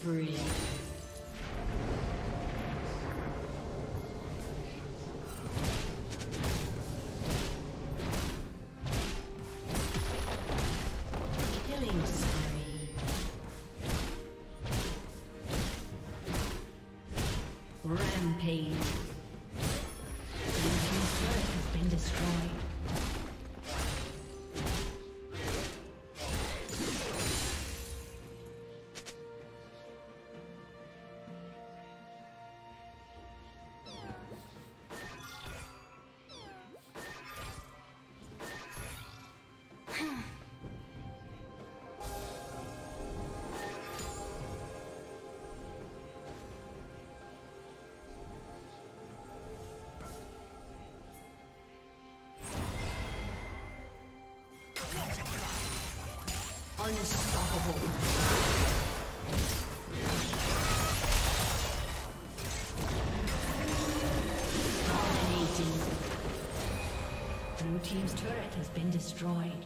Spree. Killing spree. Rampage. Your turret has been destroyed. Unstoppable. Dominating. Blue team's turret has been destroyed.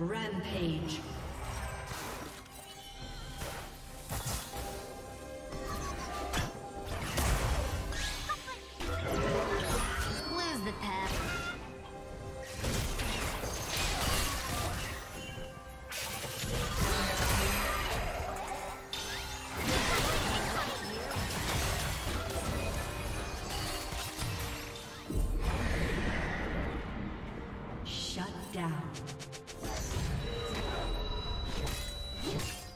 Rampage. Lose the path. Shut down.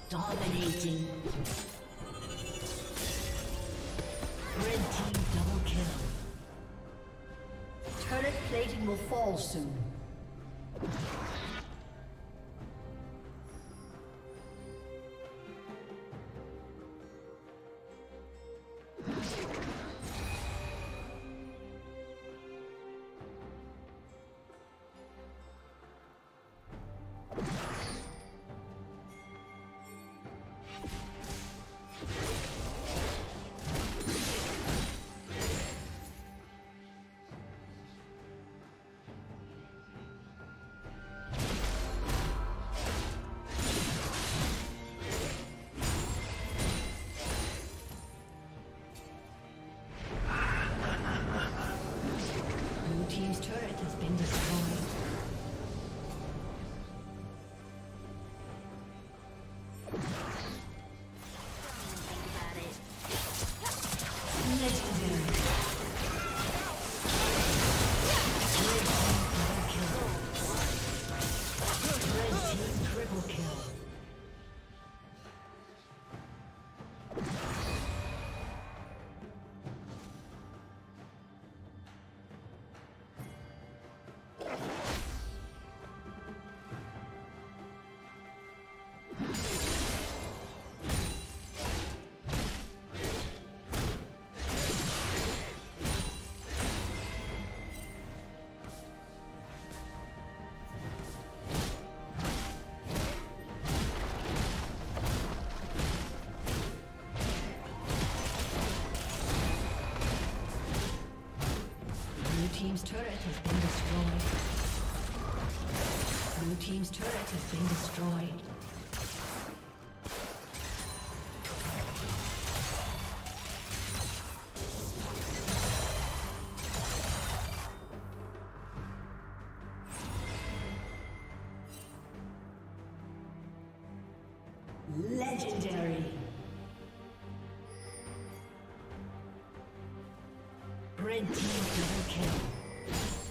Dominating. Red team double kill. Turret plating will fall soon. Team's turret has been destroyed. Blue team's turret has been destroyed. Legendary. Red team double kill.